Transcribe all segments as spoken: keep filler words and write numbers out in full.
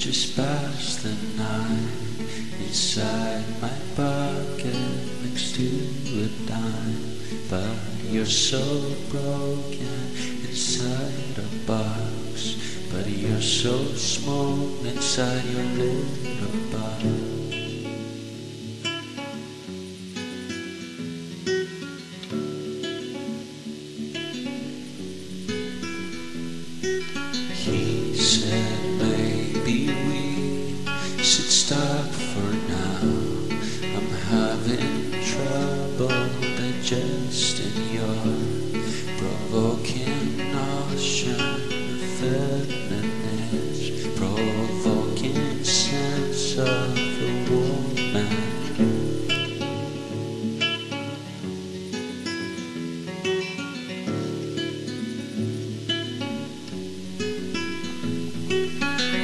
just passed the night inside my pocket next to a dime. But you're so broken inside a box, but you're so small inside your little box. He said, maybe we should stop for now. I'm having trouble digesting your provoking notion of feminine, provoking sense of a woman.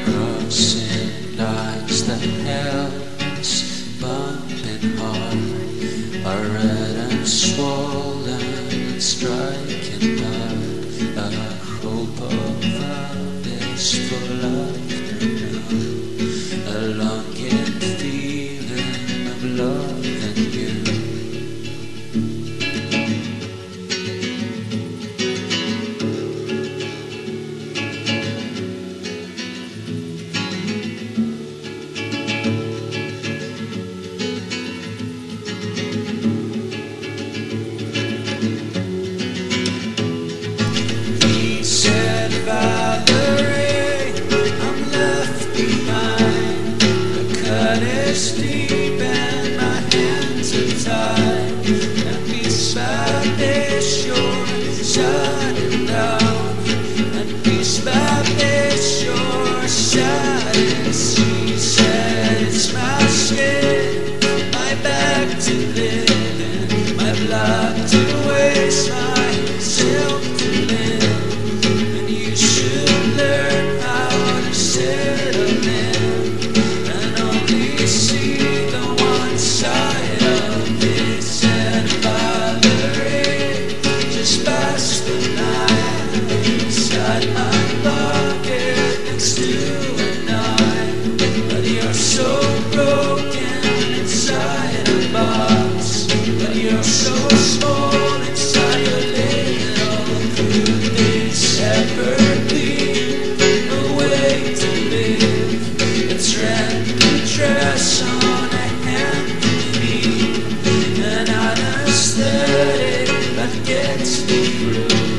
Crossing lines that helps, bumping hard, are red and swollen and striking up. A hope of this for life, a longing feeling of love and you. Valerie, I'm left behind. The cut is deep and my hands are tied. And beside this shore is shutting down. And beside this shore is shutting. She said it's my skin, my back to live, my blood to waste, my silk to live. Gets me through.